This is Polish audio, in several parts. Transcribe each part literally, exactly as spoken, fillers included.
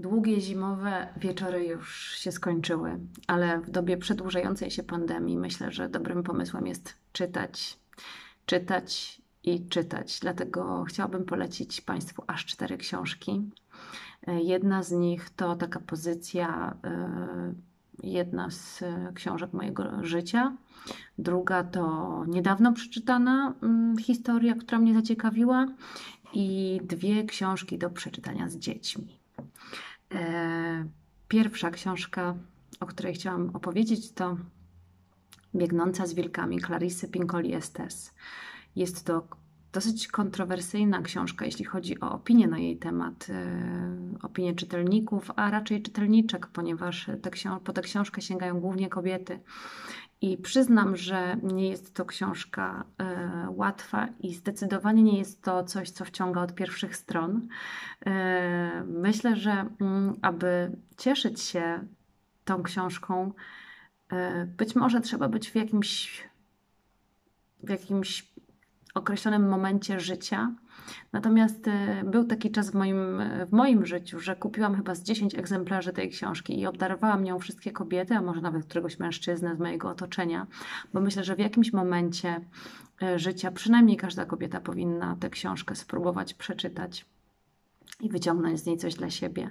Długie zimowe wieczory już się skończyły, ale w dobie przedłużającej się pandemii myślę, że dobrym pomysłem jest czytać, czytać i czytać. Dlatego chciałabym polecić Państwu aż cztery książki. Jedna z nich to taka pozycja, jedna z książek mojego życia. Druga to niedawno przeczytana historia, która mnie zaciekawiła. I dwie książki do przeczytania z dziećmi. Pierwsza książka, o której chciałam opowiedzieć, to Biegnąca z wilkami Clarissy Pinkoli-Estes. Jest to dosyć kontrowersyjna książka, jeśli chodzi o opinię na jej temat, opinię czytelników, a raczej czytelniczek, ponieważ te książ- po tę książkę sięgają głównie kobiety. I przyznam, że nie jest to książka y, łatwa i zdecydowanie nie jest to coś, co wciąga od pierwszych stron. Y, myślę, że y, aby cieszyć się tą książką, y, być może trzeba być w jakimś, w jakimś określonym momencie życia. Natomiast y, był taki czas w moim, w moim życiu, że kupiłam chyba z dziesięć egzemplarzy tej książki i obdarowałam nią wszystkie kobiety, a może nawet któregoś mężczyznę z mojego otoczenia, bo myślę, że w jakimś momencie y, życia przynajmniej każda kobieta powinna tę książkę spróbować przeczytać i wyciągnąć z niej coś dla siebie.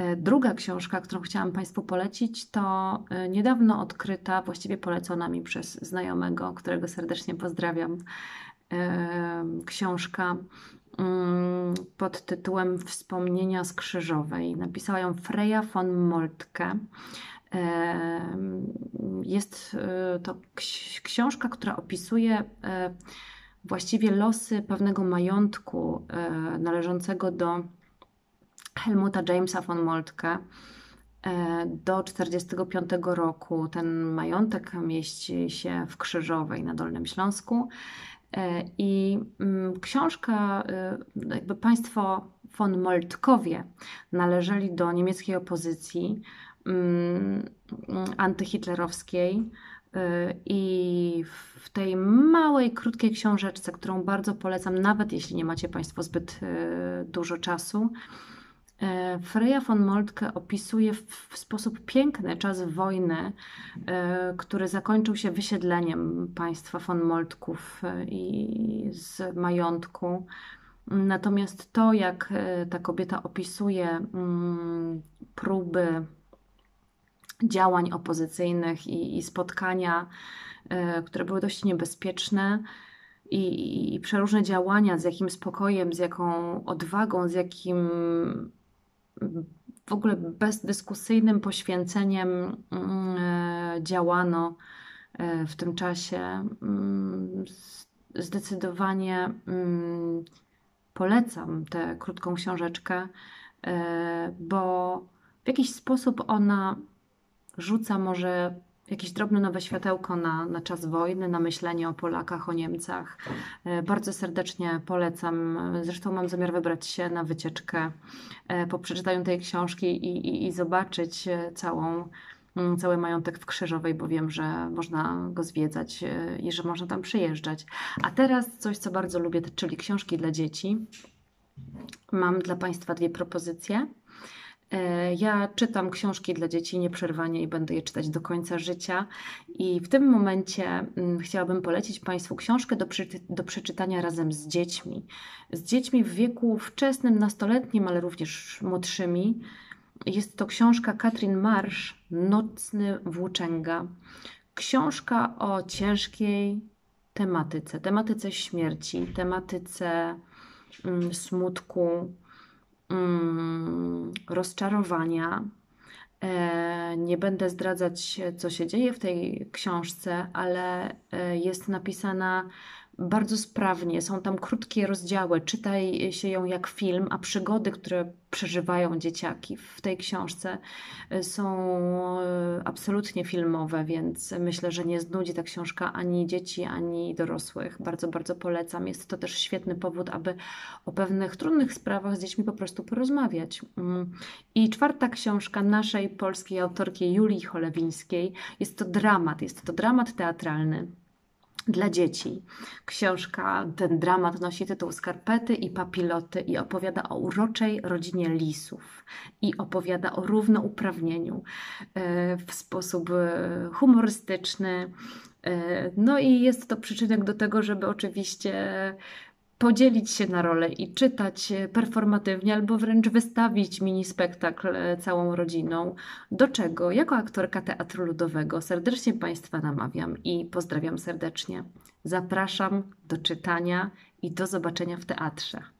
Y, druga książka, którą chciałam Państwu polecić, to y, niedawno odkryta, właściwie polecona mi przez znajomego, którego serdecznie pozdrawiam, książka pod tytułem Wspomnienia z Krzyżowej. Napisała ją Freja von Moltke. Jest to książka, która opisuje właściwie losy pewnego majątku należącego do Helmuta Jamesa von Moltke do czterdziestego piątego roku. Ten majątek mieści się w Krzyżowej na Dolnym Śląsku. I książka, jakby państwo von Moltkowie należeli do niemieckiej opozycji antyhitlerowskiej i w tej małej, krótkiej książeczce, którą bardzo polecam, nawet jeśli nie macie Państwo zbyt dużo czasu, Freja von Moltke opisuje w sposób piękny czas wojny, który zakończył się wysiedleniem państwa von Moltków i z majątku. Natomiast to, jak ta kobieta opisuje próby działań opozycyjnych i, i spotkania, które były dość niebezpieczne, i, i przeróżne działania, z jakim spokojem, z jaką odwagą, z jakim w ogóle bezdyskusyjnym poświęceniem działano w tym czasie, zdecydowanie polecam tę krótką książeczkę, bo w jakiś sposób ona rzuca może jakieś drobne nowe światełko na, na czas wojny, na myślenie o Polakach, o Niemcach. Bardzo serdecznie polecam. Zresztą mam zamiar wybrać się na wycieczkę po przeczytaniu tej książki i, i, i zobaczyć całą, cały majątek w Krzyżowej, bo wiem, że można go zwiedzać i że można tam przyjeżdżać. A teraz coś, co bardzo lubię, czyli książki dla dzieci. Mam dla Państwa dwie propozycje. Ja czytam książki dla dzieci nieprzerwanie i będę je czytać do końca życia. I w tym momencie chciałabym polecić Państwu książkę do, przy, do przeczytania razem z dziećmi. Z dziećmi w wieku wczesnym, nastoletnim, ale również młodszymi. Jest to książka Katrin Marsz, Nocny włóczęga. Książka o ciężkiej tematyce, tematyce śmierci, tematyce mm, smutku, rozczarowania. Nie będę zdradzać, co się dzieje w tej książce, ale jest napisana bardzo sprawnie. Są tam krótkie rozdziały. Czytaj się ją jak film, a przygody, które przeżywają dzieciaki w tej książce, są absolutnie filmowe, więc myślę, że nie znudzi ta książka ani dzieci, ani dorosłych. Bardzo, bardzo polecam. Jest to też świetny powód, aby o pewnych trudnych sprawach z dziećmi po prostu porozmawiać. I czwarta książka naszej polskiej autorki Julii Cholewińskiej. Jest to dramat. Jest to dramat teatralny. dla dzieci. Książka, ten dramat nosi tytuł Skarpety i papiloty i opowiada o uroczej rodzinie lisów i opowiada o równouprawnieniu w sposób humorystyczny. No i jest to przyczynek do tego, żeby oczywiście podzielić się na rolę i czytać performatywnie albo wręcz wystawić mini spektakl całą rodziną, do czego jako aktorka Teatru Ludowego serdecznie Państwa namawiam i pozdrawiam serdecznie. Zapraszam do czytania i do zobaczenia w teatrze.